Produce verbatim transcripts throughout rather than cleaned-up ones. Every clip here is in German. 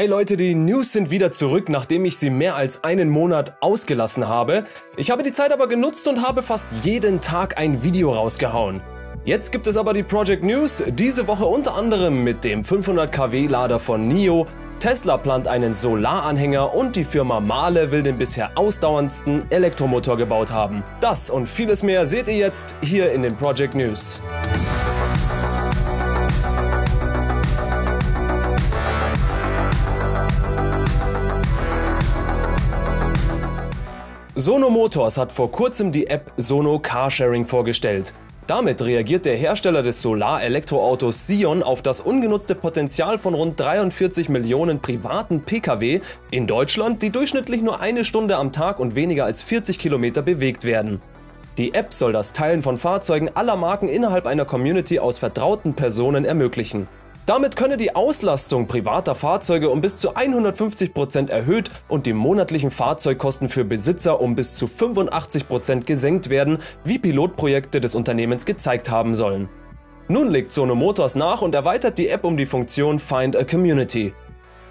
Hey Leute, die News sind wieder zurück, nachdem ich sie mehr als einen Monat ausgelassen habe. Ich habe die Zeit aber genutzt und habe fast jeden Tag ein Video rausgehauen. Jetzt gibt es aber die Project News, diese Woche unter anderem mit dem fünfhundert Kilowatt Lader von N I O, Tesla plant einen Solaranhänger und die Firma Mahle will den bisher ausdauerndsten Elektromotor gebaut haben. Das und vieles mehr seht ihr jetzt hier in den Project News. Sono Motors hat vor kurzem die App Sono Carsharing vorgestellt. Damit reagiert der Hersteller des Solar-Elektroautos Sion auf das ungenutzte Potenzial von rund dreiundvierzig Millionen privaten Pkw in Deutschland, die durchschnittlich nur eine Stunde am Tag und weniger als vierzig Kilometer bewegt werden. Die App soll das Teilen von Fahrzeugen aller Marken innerhalb einer Community aus vertrauten Personen ermöglichen. Damit könne die Auslastung privater Fahrzeuge um bis zu hundertfünfzig Prozent erhöht und die monatlichen Fahrzeugkosten für Besitzer um bis zu fünfundachtzig Prozent gesenkt werden, wie Pilotprojekte des Unternehmens gezeigt haben sollen. Nun legt Sono Motors nach und erweitert die App um die Funktion Find a Community.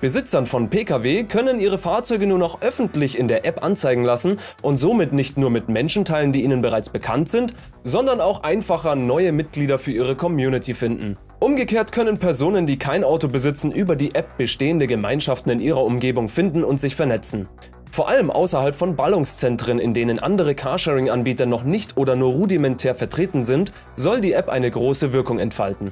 Besitzern von Pkw können ihre Fahrzeuge nur noch öffentlich in der App anzeigen lassen und somit nicht nur mit Menschen teilen, die ihnen bereits bekannt sind, sondern auch einfacher neue Mitglieder für ihre Community finden. Umgekehrt können Personen, die kein Auto besitzen, über die App bestehende Gemeinschaften in ihrer Umgebung finden und sich vernetzen. Vor allem außerhalb von Ballungszentren, in denen andere Carsharing-Anbieter noch nicht oder nur rudimentär vertreten sind, soll die App eine große Wirkung entfalten.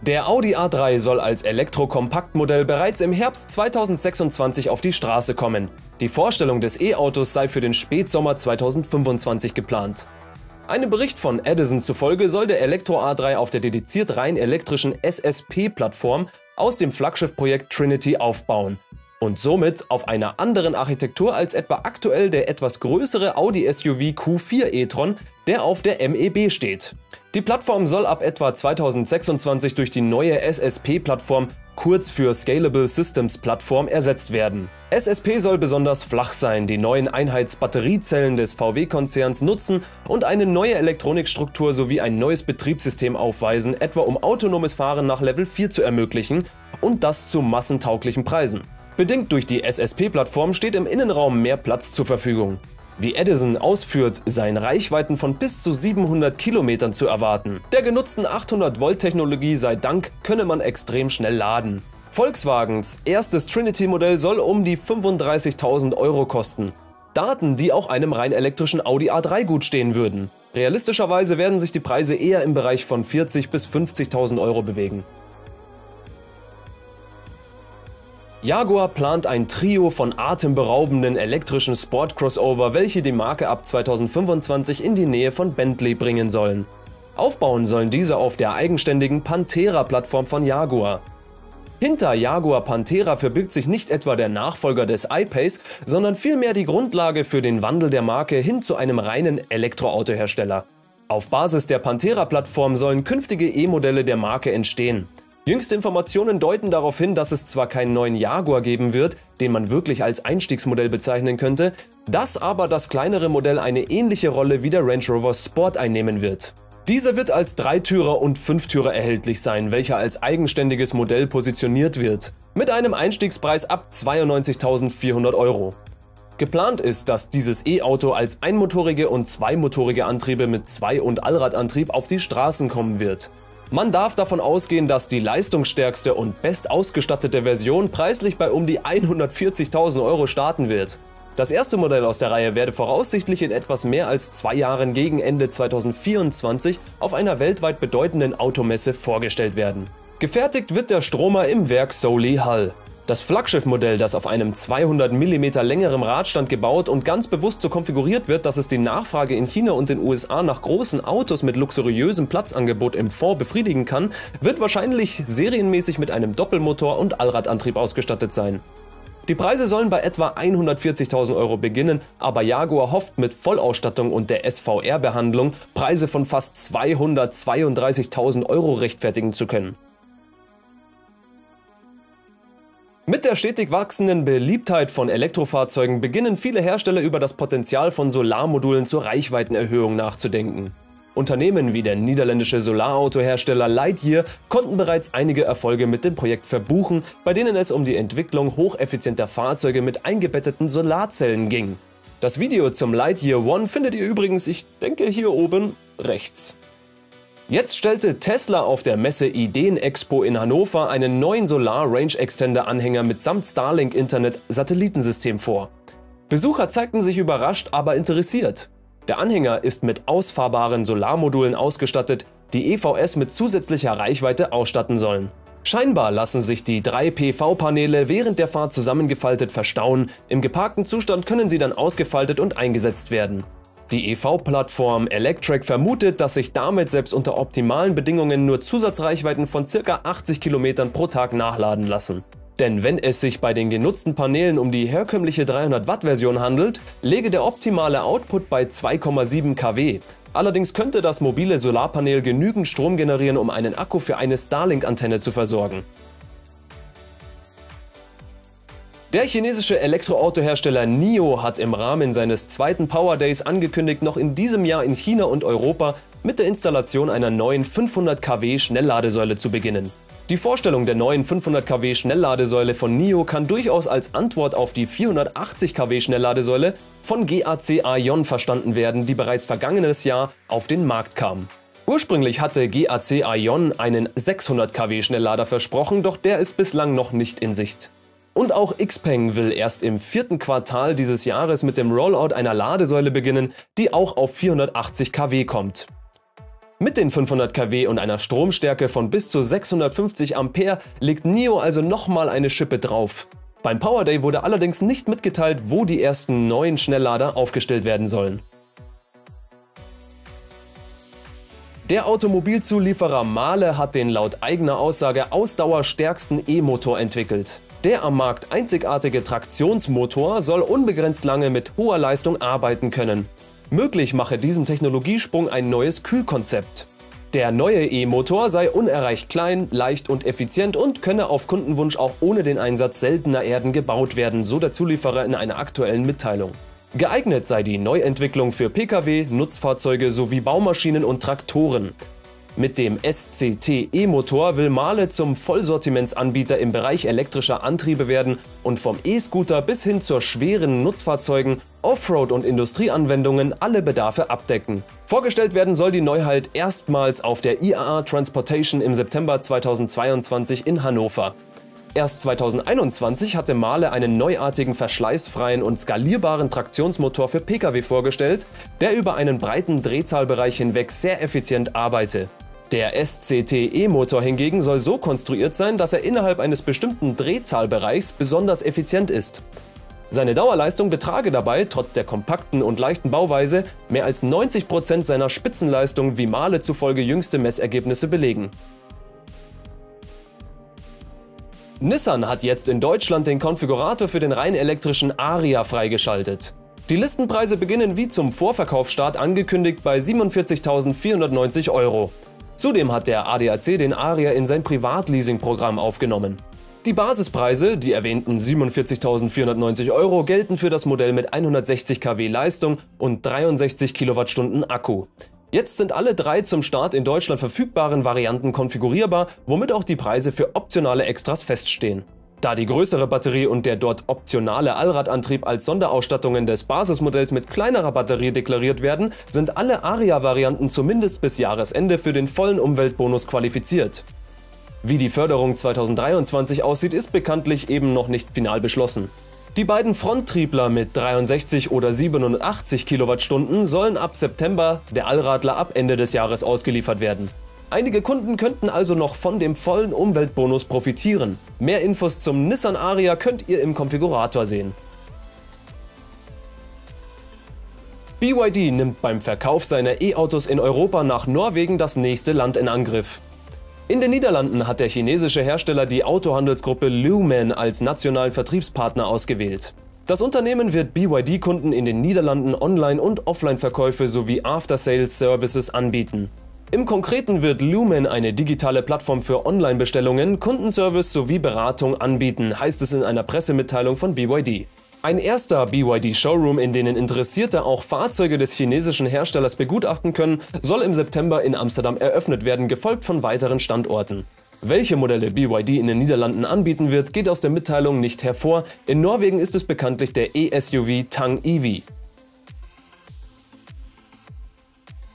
Der Audi A drei soll als Elektrokompaktmodell bereits im Herbst zweitausendsechsundzwanzig auf die Straße kommen. Die Vorstellung des E-Autos sei für den Spätsommer zweitausendfünfundzwanzig geplant. Einem Bericht von Edison zufolge soll der Elektro A drei auf der dediziert rein elektrischen S S P-Plattform aus dem Flaggschiff-Projekt Trinity aufbauen und somit auf einer anderen Architektur als etwa aktuell der etwas größere Audi S U V Q vier e-tron, der auf der M E B steht. Die Plattform soll ab etwa zweitausendsechsundzwanzig durch die neue S S P-Plattform, kurz für Scalable Systems Plattform, ersetzt werden. S S P soll besonders flach sein, die neuen Einheitsbatteriezellen des V W-Konzerns nutzen und eine neue Elektronikstruktur sowie ein neues Betriebssystem aufweisen, etwa um autonomes Fahren nach Level vier zu ermöglichen und das zu massentauglichen Preisen. Bedingt durch die S S P-Plattform steht im Innenraum mehr Platz zur Verfügung. Wie Edison ausführt, seien Reichweiten von bis zu siebenhundert Kilometern zu erwarten. Der genutzten achthundert Volt Technologie sei Dank könne man extrem schnell laden. Volkswagens erstes Trinity-Modell soll um die fünfunddreißigtausend Euro kosten. Daten, die auch einem rein elektrischen Audi A drei gut stehen würden. Realistischerweise werden sich die Preise eher im Bereich von vierzigtausend bis fünfzigtausend Euro bewegen. Jaguar plant ein Trio von atemberaubenden elektrischen Sport-Crossover, welche die Marke ab zweitausendfünfundzwanzig in die Nähe von Bentley bringen sollen. Aufbauen sollen diese auf der eigenständigen Pantera-Plattform von Jaguar. Hinter Jaguar Pantera verbirgt sich nicht etwa der Nachfolger des I Pace, sondern vielmehr die Grundlage für den Wandel der Marke hin zu einem reinen Elektroautohersteller. Auf Basis der Pantera-Plattform sollen künftige E-Modelle der Marke entstehen. Jüngste Informationen deuten darauf hin, dass es zwar keinen neuen Jaguar geben wird, den man wirklich als Einstiegsmodell bezeichnen könnte, dass aber das kleinere Modell eine ähnliche Rolle wie der Range Rover Sport einnehmen wird. Dieser wird als Dreitürer und Fünftürer erhältlich sein, welcher als eigenständiges Modell positioniert wird, mit einem Einstiegspreis ab zweiundneunzigtausendvierhundert Euro. Geplant ist, dass dieses E-Auto als einmotorige und zweimotorige Antriebe mit Zwei- und Allradantrieb auf die Straßen kommen wird. Man darf davon ausgehen, dass die leistungsstärkste und bestausgestattete Version preislich bei um die hundertvierzigtausend Euro starten wird. Das erste Modell aus der Reihe werde voraussichtlich in etwas mehr als zwei Jahren gegen Ende zweitausendvierundzwanzig auf einer weltweit bedeutenden Automesse vorgestellt werden. Gefertigt wird der Stromer im Werk Solihull. Das Flaggschiff-Modell, das auf einem zweihundert Millimeter längerem Radstand gebaut und ganz bewusst so konfiguriert wird, dass es die Nachfrage in China und den U S A nach großen Autos mit luxuriösem Platzangebot im Fond befriedigen kann, wird wahrscheinlich serienmäßig mit einem Doppelmotor und Allradantrieb ausgestattet sein. Die Preise sollen bei etwa hundertvierzigtausend Euro beginnen, aber Jaguar hofft mit Vollausstattung und der S V R-Behandlung Preise von fast zweihundertzweiunddreißigtausend Euro rechtfertigen zu können. Mit der stetig wachsenden Beliebtheit von Elektrofahrzeugen beginnen viele Hersteller über das Potenzial von Solarmodulen zur Reichweitenerhöhung nachzudenken. Unternehmen wie der niederländische Solarautohersteller Lightyear konnten bereits einige Erfolge mit dem Projekt verbuchen, bei denen es um die Entwicklung hocheffizienter Fahrzeuge mit eingebetteten Solarzellen ging. Das Video zum Lightyear One findet ihr übrigens, ich denke, hier oben rechts. Jetzt stellte Tesla auf der Messe Ideenexpo in Hannover einen neuen Solar-Range-Extender-Anhänger mitsamt Starlink-Internet-Satellitensystem vor. Besucher zeigten sich überrascht, aber interessiert. Der Anhänger ist mit ausfahrbaren Solarmodulen ausgestattet, die E V S mit zusätzlicher Reichweite ausstatten sollen. Scheinbar lassen sich die drei P V-Paneele während der Fahrt zusammengefaltet verstauen, im geparkten Zustand können sie dann ausgefaltet und eingesetzt werden. Die E V-Plattform Electrek vermutet, dass sich damit selbst unter optimalen Bedingungen nur Zusatzreichweiten von ca. achtzig Kilometern pro Tag nachladen lassen. Denn wenn es sich bei den genutzten Paneelen um die herkömmliche dreihundert Watt Version handelt, läge der optimale Output bei zwei Komma sieben Kilowatt. Allerdings könnte das mobile Solarpanel genügend Strom generieren, um einen Akku für eine Starlink-Antenne zu versorgen. Der chinesische Elektroautohersteller N I O hat im Rahmen seines zweiten Power Days angekündigt, noch in diesem Jahr in China und Europa mit der Installation einer neuen fünfhundert Kilowatt Schnellladesäule zu beginnen. Die Vorstellung der neuen fünfhundert Kilowatt Schnellladesäule von N I O kann durchaus als Antwort auf die vierhundertachtzig Kilowatt Schnellladesäule von G A C Aion verstanden werden, die bereits vergangenes Jahr auf den Markt kam. Ursprünglich hatte G A C Aion einen sechshundert Kilowatt Schnelllader versprochen, doch der ist bislang noch nicht in Sicht. Und auch XPeng will erst im vierten Quartal dieses Jahres mit dem Rollout einer Ladesäule beginnen, die auch auf vierhundertachtzig Kilowatt kommt. Mit den fünfhundert Kilowatt und einer Stromstärke von bis zu sechshundertfünfzig Ampere legt N I O also nochmal eine Schippe drauf. Beim Power Day wurde allerdings nicht mitgeteilt, wo die ersten neuen Schnelllader aufgestellt werden sollen. Der Automobilzulieferer Mahle hat den laut eigener Aussage ausdauerstärksten E-Motor entwickelt. Der am Markt einzigartige Traktionsmotor soll unbegrenzt lange mit hoher Leistung arbeiten können. Möglich mache diesen Technologiesprung ein neues Kühlkonzept. Der neue E-Motor sei unerreicht klein, leicht und effizient und könne auf Kundenwunsch auch ohne den Einsatz seltener Erden gebaut werden, so der Zulieferer in einer aktuellen Mitteilung. Geeignet sei die Neuentwicklung für Pkw, Nutzfahrzeuge sowie Baumaschinen und Traktoren. Mit dem S C T E-Motor will Mahle zum Vollsortimentsanbieter im Bereich elektrischer Antriebe werden und vom E-Scooter bis hin zur schweren Nutzfahrzeugen, Offroad- und Industrieanwendungen alle Bedarfe abdecken. Vorgestellt werden soll die Neuheit erstmals auf der I A A Transportation im September zweitausendzweiundzwanzig in Hannover. Erst zweitausendeinundzwanzig hatte Mahle einen neuartigen verschleißfreien und skalierbaren Traktionsmotor für Pkw vorgestellt, der über einen breiten Drehzahlbereich hinweg sehr effizient arbeite. Der S C T E-Motor hingegen soll so konstruiert sein, dass er innerhalb eines bestimmten Drehzahlbereichs besonders effizient ist. Seine Dauerleistung betrage dabei, trotz der kompakten und leichten Bauweise, mehr als neunzig Prozent seiner Spitzenleistung, wie Mahle zufolge jüngste Messergebnisse belegen. Nissan hat jetzt in Deutschland den Konfigurator für den rein elektrischen Ariya freigeschaltet. Die Listenpreise beginnen wie zum Vorverkaufsstart angekündigt bei siebenundvierzigtausendvierhundertneunzig Euro. Zudem hat der A D A C den Ariya in sein Privatleasing-Programm aufgenommen. Die Basispreise, die erwähnten siebenundvierzigtausendvierhundertneunzig Euro, gelten für das Modell mit hundertsechzig Kilowatt Leistung und dreiundsechzig Kilowattstunden Akku. Jetzt sind alle drei zum Start in Deutschland verfügbaren Varianten konfigurierbar, womit auch die Preise für optionale Extras feststehen. Da die größere Batterie und der dort optionale Allradantrieb als Sonderausstattungen des Basismodells mit kleinerer Batterie deklariert werden, sind alle Ariya-Varianten zumindest bis Jahresende für den vollen Umweltbonus qualifiziert. Wie die Förderung zweitausenddreiundzwanzig aussieht, ist bekanntlich eben noch nicht final beschlossen. Die beiden Fronttriebler mit dreiundsechzig oder siebenundachtzig Kilowattstunden sollen ab September, der Allradler ab Ende des Jahres ausgeliefert werden. Einige Kunden könnten also noch von dem vollen Umweltbonus profitieren. Mehr Infos zum Nissan Ariya könnt ihr im Konfigurator sehen. B Y D nimmt beim Verkauf seiner E-Autos in Europa nach Norwegen das nächste Land in Angriff. In den Niederlanden hat der chinesische Hersteller die Autohandelsgruppe Lumen als nationalen Vertriebspartner ausgewählt. Das Unternehmen wird B Y D-Kunden in den Niederlanden Online- und Offline-Verkäufe sowie After-Sales-Services anbieten. Im Konkreten wird Lumen eine digitale Plattform für Online-Bestellungen, Kundenservice sowie Beratung anbieten, heißt es in einer Pressemitteilung von B Y D. Ein erster B Y D-Showroom, in denen Interessierte auch Fahrzeuge des chinesischen Herstellers begutachten können, soll im September in Amsterdam eröffnet werden, gefolgt von weiteren Standorten. Welche Modelle B Y D in den Niederlanden anbieten wird, geht aus der Mitteilung nicht hervor. In Norwegen ist es bekanntlich der E S U V Tang E V.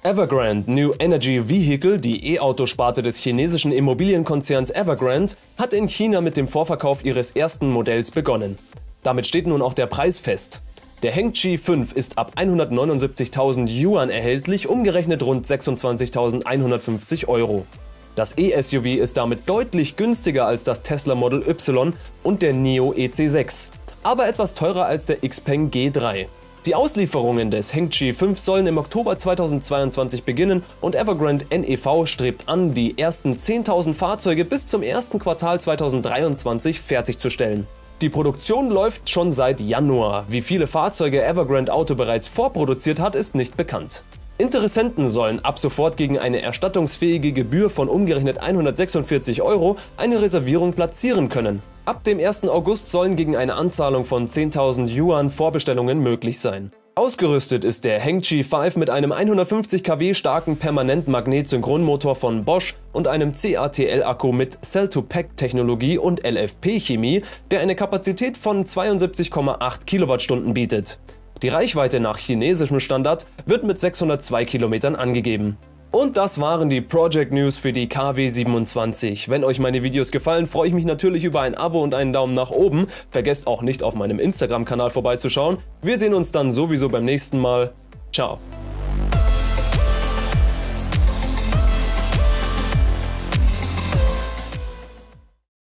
Evergrande New Energy Vehicle, die E-Auto-Sparte des chinesischen Immobilienkonzerns Evergrande, hat in China mit dem Vorverkauf ihres ersten Modells begonnen. Damit steht nun auch der Preis fest. Der Hengchi fünf ist ab hundertneunundsiebzigtausend Yuan erhältlich, umgerechnet rund sechsundzwanzigtausendeinhundertfünfzig Euro. Das E S U V ist damit deutlich günstiger als das Tesla Model Y und der N I O E C sechs, aber etwas teurer als der XPeng G drei. Die Auslieferungen des Hengchi fünf sollen im Oktober zweitausendzweiundzwanzig beginnen und Evergrande N E V strebt an, die ersten zehntausend Fahrzeuge bis zum ersten Quartal zweitausenddreiundzwanzig fertigzustellen. Die Produktion läuft schon seit Januar. Wie viele Fahrzeuge Evergrande Auto bereits vorproduziert hat, ist nicht bekannt. Interessenten sollen ab sofort gegen eine erstattungsfähige Gebühr von umgerechnet hundertsechsundvierzig Euro eine Reservierung platzieren können. Ab dem ersten August sollen gegen eine Anzahlung von zehntausend Yuan Vorbestellungen möglich sein. Ausgerüstet ist der Hengchi fünf mit einem hundertfünfzig Kilowatt starken Permanent-Magnet-Synchronmotor von Bosch und einem C A T L-Akku mit Cell-to-Pack-Technologie und L F P-Chemie, der eine Kapazität von zweiundsiebzig Komma acht Kilowattstunden bietet. Die Reichweite nach chinesischem Standard wird mit sechshundertzwei Kilometern angegeben. Und das waren die Project News für die K W siebenundzwanzig. Wenn euch meine Videos gefallen, freue ich mich natürlich über ein Abo und einen Daumen nach oben. Vergesst auch nicht, auf meinem Instagram-Kanal vorbeizuschauen. Wir sehen uns dann sowieso beim nächsten Mal. Ciao.